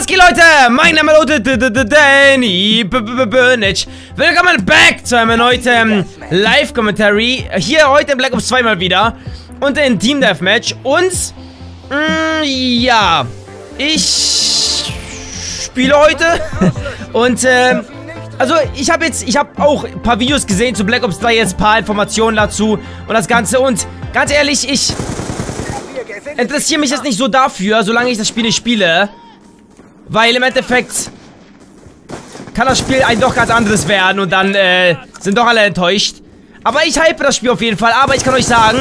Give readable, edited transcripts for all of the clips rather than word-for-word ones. Was geht, Leute? Mein Name ist Danny Burnage. Willkommen back zu einem erneuten Live-Commentary. Hier heute in Black Ops 2 mal wieder. Und in Team Death Match. Und, ja, ich spiele heute. Und, also ich habe auch ein paar Videos gesehen zu Black Ops 3, jetzt ein paar Informationen dazu und das Ganze. Und ganz ehrlich, ich interessiere mich jetzt nicht so dafür, solange ich das Spiel nicht spiele. Weil im Endeffekt kann das Spiel ein doch ganz anderes werden und dann sind doch alle enttäuscht. Aber ich hype das Spiel auf jeden Fall. Aber ich kann euch sagen,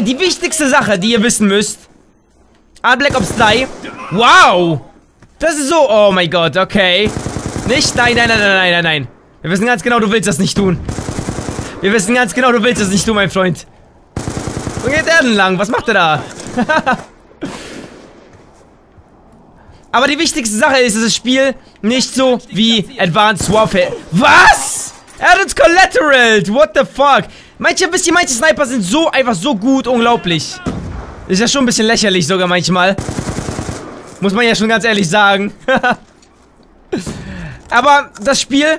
die wichtigste Sache, die ihr wissen müsst, an Black Ops 3. Wow! Das ist so, oh mein Gott, okay. Nicht? Nein, nein, nein, nein, nein, nein. Wir wissen ganz genau, du willst das nicht tun. Wir wissen ganz genau, du willst das nicht tun, mein Freund. Wo geht er denn lang? Was macht er da? Aber die wichtigste Sache ist, dass das Spiel nicht so wie Advanced Warfare... Was? Er hat uns collateralt! What the fuck? Manche Sniper sind so einfach so gut, unglaublich. Ist ja schon ein bisschen lächerlich sogar manchmal. Muss man ja schon ganz ehrlich sagen. Aber das Spiel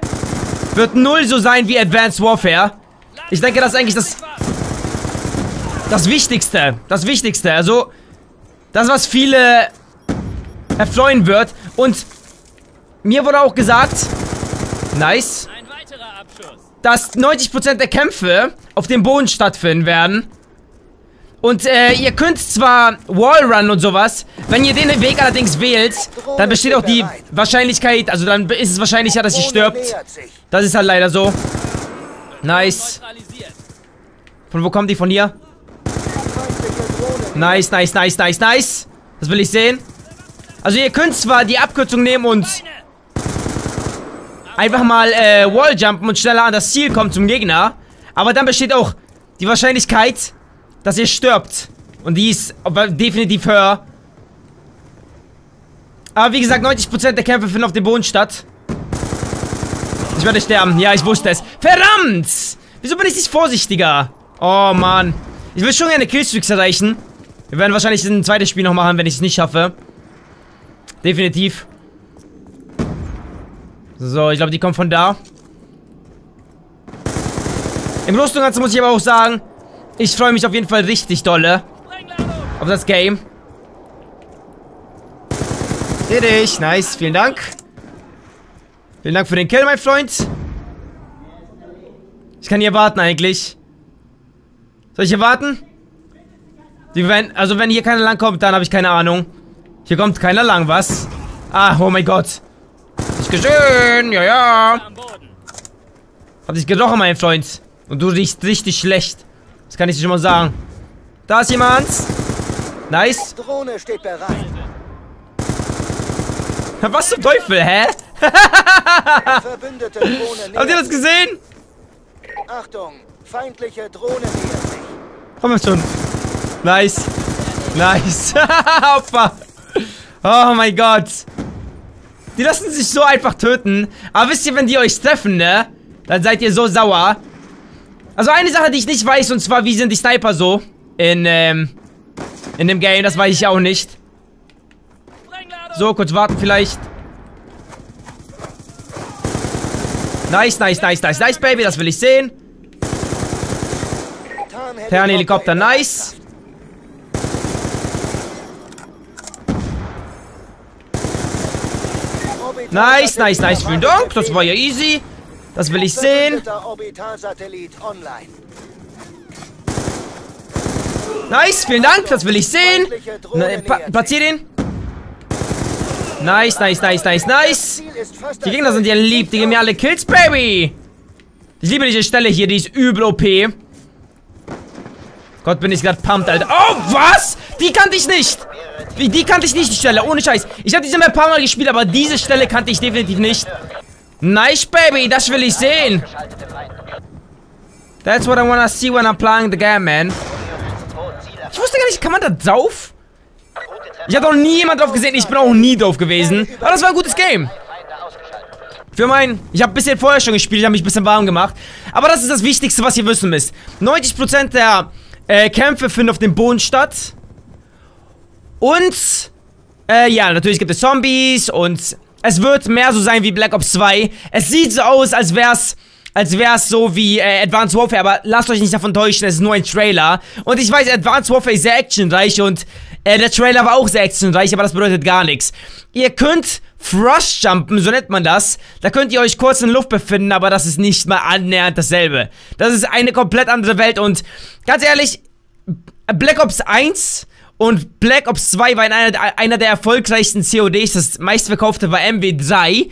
wird null so sein wie Advanced Warfare. Ich denke, das ist eigentlich das Wichtigste. Das Wichtigste. Also, das, was viele erfreuen wird. Und mir wurde auch gesagt, nice, dass 90% der Kämpfe auf dem Boden stattfinden werden. Und ihr könnt zwar Wallrun und sowas, wenn ihr den Weg allerdings wählt, dann besteht auch die Wahrscheinlichkeit, also dann ist es wahrscheinlicher, dass ihr stirbt. Das ist halt leider so. Nice. Von wo kommen die? Von hier? Nice, nice, nice, nice, nice. Das will ich sehen. Also ihr könnt zwar die Abkürzung nehmen und einfach mal Walljumpen und schneller an das Ziel kommen zum Gegner. Aber dann besteht auch die Wahrscheinlichkeit, dass ihr stirbt. Und die ist definitiv höher. Aber wie gesagt, 90% der Kämpfe finden auf dem Boden statt. Ich werde sterben. Ja, ich wusste es. Verdammt! Wieso bin ich nicht vorsichtiger? Oh, Mann. Ich will schon gerne Killstreaks erreichen. Wir werden wahrscheinlich ein zweites Spiel noch machen, wenn ich es nicht schaffe. Definitiv. So, ich glaube, die kommen von da. Im Großen und Ganzen muss ich aber auch sagen... Ich freue mich auf jeden Fall richtig dolle auf das Game. Seh dich. Nice. Vielen Dank. Vielen Dank für den Kill, mein Freund. Ich kann hier warten eigentlich. Soll ich hier warten? Also wenn hier keiner lang kommt, dann habe ich keine Ahnung. Hier kommt keiner lang, was? Ah, oh mein Gott. Nicht gesehen. Ja, ja. Hab dich gerochen, mein Freund. Und du riechst richtig schlecht. Das kann ich dir schon mal sagen. Da ist jemand. Nice. Drohne steht bereit. Was zum Teufel, hä? Habt ihr das gesehen? Achtung, feindliche Drohne nähert sich. Komm jetzt schon. Nice. Nice. Opfer. Oh mein Gott. Die lassen sich so einfach töten. Aber wisst ihr, wenn die euch treffen, ne? Dann seid ihr so sauer. Also eine Sache, die ich nicht weiß, und zwar, wie sind die Sniper so in dem Game, das weiß ich auch nicht. So, kurz warten vielleicht. Nice, nice, nice, nice, nice, Baby, das will ich sehen. Fernhelikopter, nice. Nice, nice, nice, vielen Dank, das war ja easy. Das will ich sehen. Nice, vielen Dank. Das will ich sehen. Platzier den. Nice, nice, nice, nice, nice. Die Gegner sind ja lieb. Die geben mir alle Kills, Baby. Ich liebe diese Stelle hier. Die ist übel OP. Gott, bin ich gerade pumped, Alter. Oh, was? Die kannte ich nicht. Die kannte ich nicht, die Stelle. Ohne Scheiß. Ich habe diese Map ein paar Mal gespielt, aber diese Stelle kannte ich definitiv nicht. Nice, Baby, das will ich sehen. That's what I wanna see when I'm playing the game, man. Ich wusste gar nicht, kann man da drauf? Ich hatte noch nie jemand drauf gesehen, ich bin auch nie drauf gewesen. Aber das war ein gutes Game. Ich habe ein bisschen vorher schon gespielt, ich habe mich ein bisschen warm gemacht. Aber das ist das Wichtigste, was ihr wissen müsst. 90% der Kämpfe finden auf dem Boden statt. Und Ja, natürlich gibt es Zombies und es wird mehr so sein wie Black Ops 2. Es sieht so aus, als wär's so wie Advanced Warfare, aber lasst euch nicht davon täuschen, es ist nur ein Trailer. Und ich weiß, Advanced Warfare ist sehr actionreich und der Trailer war auch sehr actionreich, aber das bedeutet gar nichts. Ihr könnt Frostjumpen, so nennt man das. Da könnt ihr euch kurz in Luft befinden, aber das ist nicht mal annähernd dasselbe. Das ist eine komplett andere Welt und ganz ehrlich, Black Ops 1 und Black Ops 2 war einer der erfolgreichsten CODs. Das meistverkaufte war MW3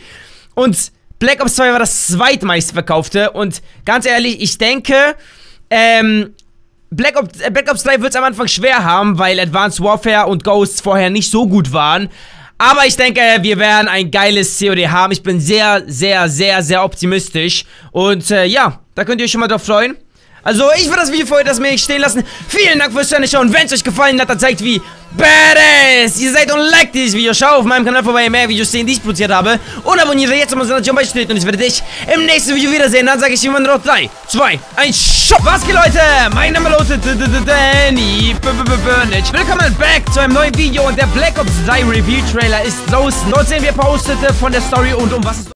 und Black Ops 2 war das zweitmeistverkaufte und ganz ehrlich, ich denke, Black Ops 3 wird es am Anfang schwer haben, weil Advanced Warfare und Ghosts vorher nicht so gut waren. Aber ich denke, wir werden ein geiles COD haben. Ich bin sehr, sehr, sehr, sehr optimistisch. Und ja, da könnt ihr euch schon mal drauf freuen. Also, ich würde das Video für heute stehen lassen. Vielen Dank fürs Zuschauen. Wenn es euch gefallen hat, dann zeigt wie badass ihr seid und liked dieses Video. Schau auf meinem Kanal vorbei, mehr Videos sehen, die ich produziert habe. Und abonniere jetzt, um uns an der Jump steht. Und ich werde dich im nächsten Video wiedersehen. Dann sage ich immer noch 3, 2, 1, Shop. Was geht, Leute? Mein Name lautet Danny Burnage. Willkommen back zu einem neuen Video. Und der Black Ops 3 Review Trailer ist draußen. Dort sehen wir Post-its von der Story und um was es